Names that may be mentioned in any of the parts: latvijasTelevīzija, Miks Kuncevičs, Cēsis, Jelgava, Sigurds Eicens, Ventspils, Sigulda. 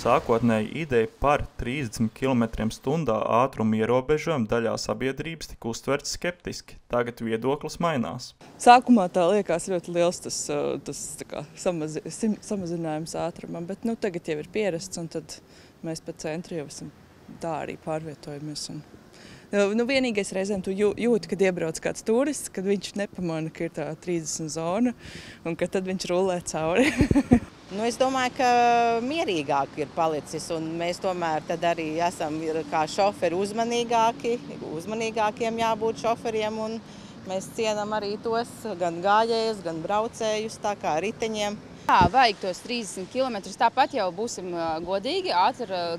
Sākotnēji ideja par 30 km/h ātrumu ierobežojumu daļā sabiedrības tika uztverts skeptiski. Tagad viedoklis mainās. Sākumā tā liekas ļoti liels tas tā kā, samazinājums ātrumam, bet nu, tagad jau ir pierasts un tad mēs pa centru jau esam tā arī pārvietojamies. Un... Nu, vienīgais reizēm tu jūti, kad iebrauc kāds turists, kad viņš nepamana, ka ir tā 30 zona un ka tad viņš rullē cauri. Nu, es domāju, ka mierīgāk ir palicis un mēs tomēr tad arī esam kā šoferi uzmanīgāki, uzmanīgākiem jābūt šoferiem un mēs cienam arī tos gan gājējus, gan braucējus, tā kā riteņiem. Jā, vajag tos 30 km, tāpat jau būsim godīgi,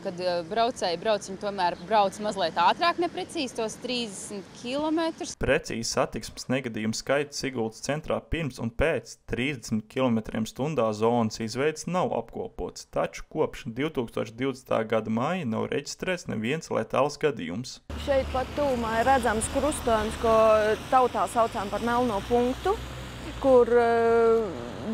kad braucēji brauc, viņi tomēr brauc mazliet ātrāk neprecīzi tos 30 km. Precīzi satiksmes negadījumu skaits Siguldas centrā pirms un pēc 30 km/h zonas izveids nav apkopots, taču kopš 2020. gada māja nav reģistrēts neviens letāls gadījums. Šeit pat tūmā ir redzams krustojums, ko tautā saucām par melno punktu, kur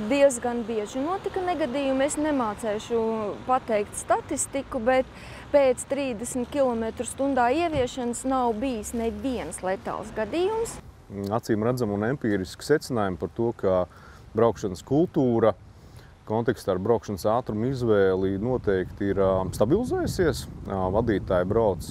diezgan bieži notika negadījumi. Es nemācēšu pateikt statistiku, bet pēc 30 km/h ieviešanas nav bijis nevienas letāls gadījums. Acīm redzam un empīriski secinājumi par to, ka braukšanas kultūra kontekstā ar braukšanas ātrumu izvēli noteikti ir stabilizējusies, vadītāji brauc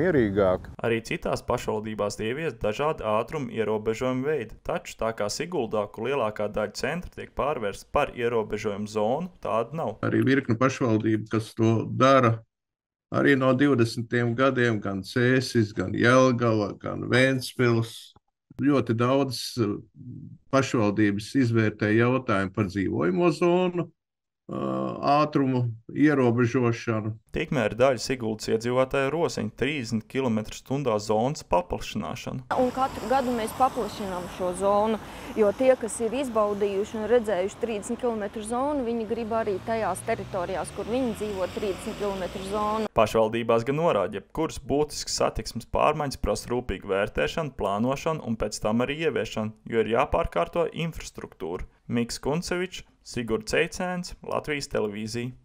mierīgāk. Arī citās pašvaldībās ievies dažādi ātrumu ierobežojumu veidi, taču tā kā Siguldā, kur lielākā daļa centra tiek pārvērsta par ierobežojumu zonu, tāda nav. Arī virkni pašvaldību, kas to dara arī no 20. gadiem, gan Cēsis, gan Jelgava, gan Ventspils. Ļoti daudz pašvaldības izvērtē jautājumu par dzīvojamo zonu, ātrumu, ierobežošanu. Tikmēr daļa Siguldas iedzīvotāju rosina 30 km/h zonas paplašināšanu. Un katru gadu mēs paplašinām šo zonu, jo tie, kas ir izbaudījuši un redzējuši 30 km/h zonu, viņi grib arī tajās teritorijās, kur viņi dzīvo 30 km/h zonu. Pašvaldībās gan norāda, jebkuras būtiskas satiksmes pārmaiņas prasa rūpīgu vērtēšanu, plānošanu un pēc tam arī ieviešanu, jo ir jāpārkārto infrastruktūra. Miks Kuncevičs, Sigurds Eicens, Latvijas televīzija.